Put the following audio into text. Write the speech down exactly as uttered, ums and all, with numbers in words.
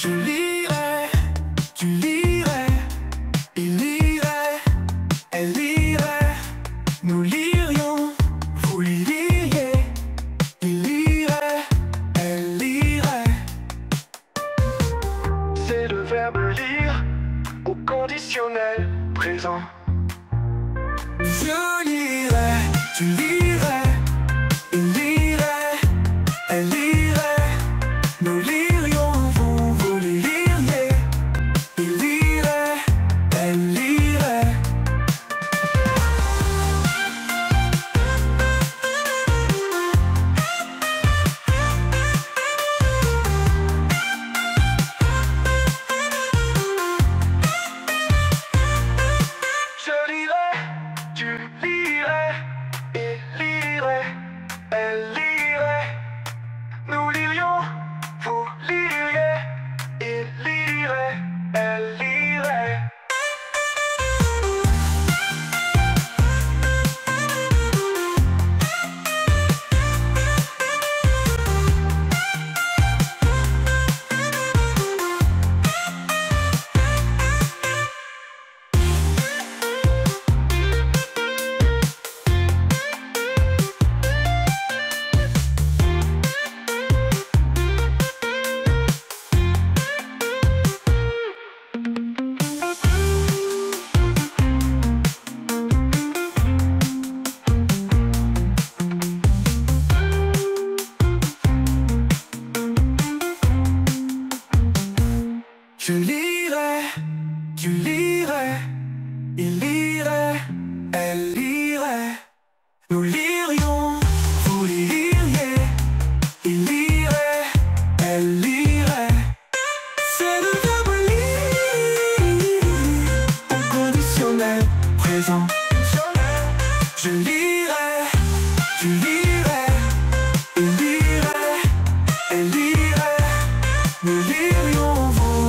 Je lirai, tu lirais, il lirait, elle lirait, nous lirions, vous liriez, il lirait, elle lirait. C'est le verbe lire au conditionnel présent. Je lirai, tu lirais, il lirait, elle lirait, nous lirions, vous, vous liriez, il lirait, elle lirait. Je lirai, tu lirais, il lirait, elle lirait, nous lirions, vous liriez, il lirait, elle lirait. Je lirai, tu lirais, il lirait, elle lirait, nous lirions, vous liriez, il lirait, elle lirait. C'est le verbe lire au conditionnel présent. Je lirai, tu lirais, il lirait, elle lirait, nous lirions, vous.